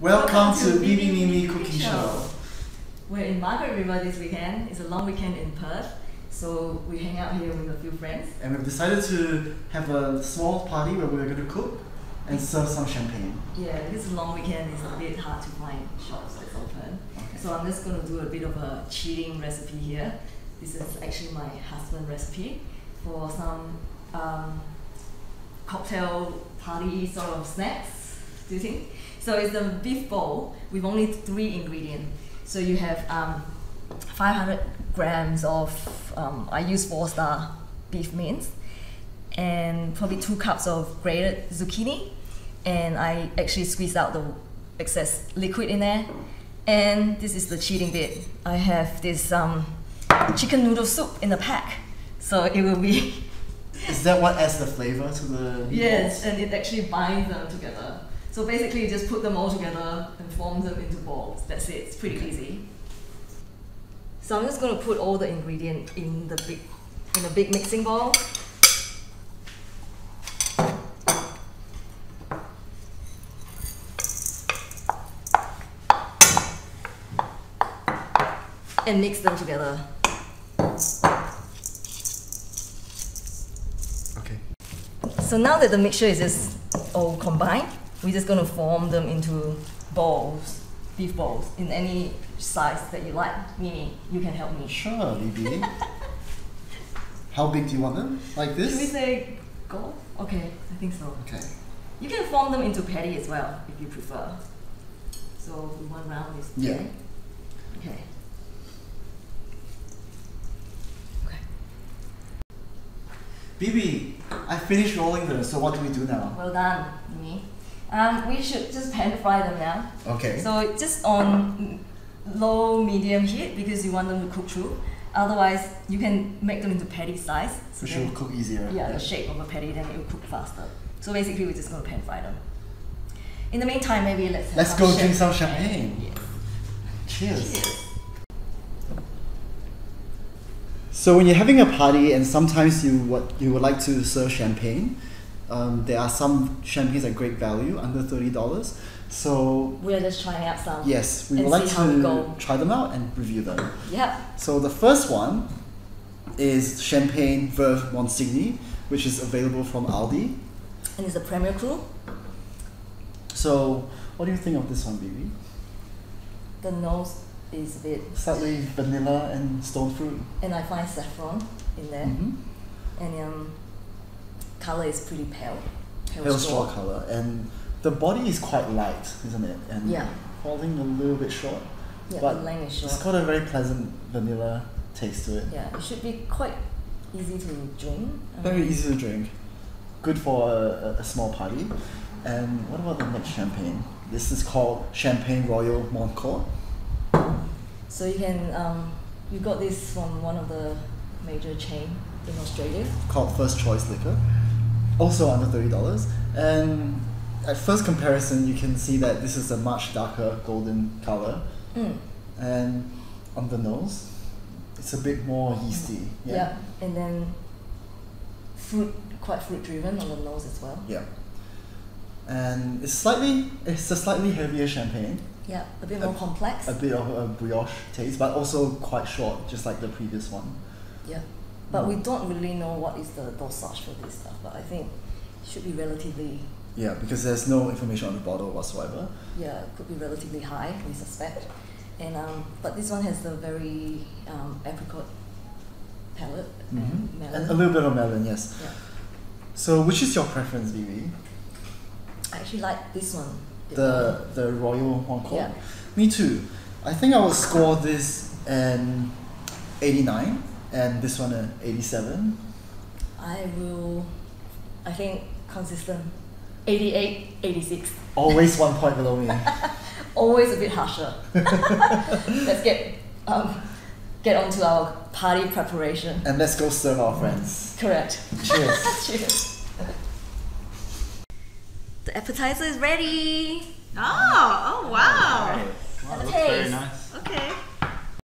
Welcome to Bibi Mimi Cooking Show. We're in Margaret River this weekend. It's a long weekend in Perth, so we hang out here with a few friends. And we've decided to have a small party where we're going to cook and serve some champagne. Yeah, this long weekend is a bit hard to find shops that's open. Okay. So I'm just going to do a bit of a cheating recipe here. This is actually my husband's recipe for some cocktail party sort of snacks. Do you think? So it's the beef bowl with only 3 ingredients. So you have 500 grams of, I use 4-star beef mince, and probably 2 cups of grated zucchini, and I actually squeezed out the excess liquid in there. And this is the cheating bit. I have this chicken noodle soup in the pack, so it will be... Is that what adds the flavor to the meatballs? Yes, and it actually binds them together. So basically you just put them all together and form them into balls. That's it, it's pretty easy. So I'm just going to put all the ingredients in a big mixing bowl. And mix them together. Okay. So now that the mixture is just all combined, we're just going to form them into balls, beef balls, in any size that you like. Mimi, you can help me. Sure, Bibi. How big do you want them? Like this? Can we say golf? Okay, I think so. Okay. You can form them into patty as well, if you prefer. So one round is yeah. Okay. Okay. Bibi, I finished rolling them, so what do we do now? Well done, Mimi. We should just pan fry them now. Okay. So just on low, medium heat because you want them to cook through. Otherwise, you can make them into patty size. So it will cook easier. Yeah, the shape of a patty, then it will cook faster. So basically, we're just going to pan fry them. In the meantime, maybe let's go drink some champagne. Yes. Cheers. Cheers. So when you're having a party and sometimes you would like to serve champagne, there are some champagnes at great value, under $30. So we are just trying out some. Yes, we would like to try them out and review them. Yeah. So the first one is Champagne Veuve Monsigny, which is available from Aldi. And it's a Premier Cru. So what do you think of this one, Bibi? The nose is a bit... slightly vanilla and stone fruit. And I find saffron in there. Mm-hmm. And color is pretty pale straw color, and the body is quite light, isn't it? And yeah, falling a little bit short. Yeah, but the length is short. It's got a very pleasant vanilla taste to it. Yeah, it should be quite easy to drink. Very easy to drink. Good for a small party. And what about the next champagne? This is called Champagne Royal Montcourt. So you can you got this from one of the major chains in Australia called First Choice Liquor. Also under $30, and at first comparison you can see that this is a much darker golden colour. Mm. And on the nose it's a bit more yeasty. Yeah. Yeah, and then quite fruit driven on the nose as well. Yeah, and it's a slightly heavier champagne. Yeah, a bit more complex. A bit of a brioche taste, but also quite short, just like the previous one. Yeah. But we don't really know what is the dosage for this stuff, but I think it should be relatively... Yeah, because there's no information on the bottle whatsoever. Yeah, it could be relatively high, we suspect. And but this one has the very apricot palate. Mm-hmm. Melon. And a little bit of melon, yes. Yeah. So which is your preference, Bibi? I actually like this one. The Royal Montcourt? Yeah. Me too. I think I will score this an 89. And this one an 87. I think consistent 88, 86. Always 1 point below me. Always a bit harsher. Let's get on to our party preparation. And let's go serve our friends. Correct. Cheers. Cheers. The appetizer is ready. Oh wow. Nice. Wow, looks very nice. Okay.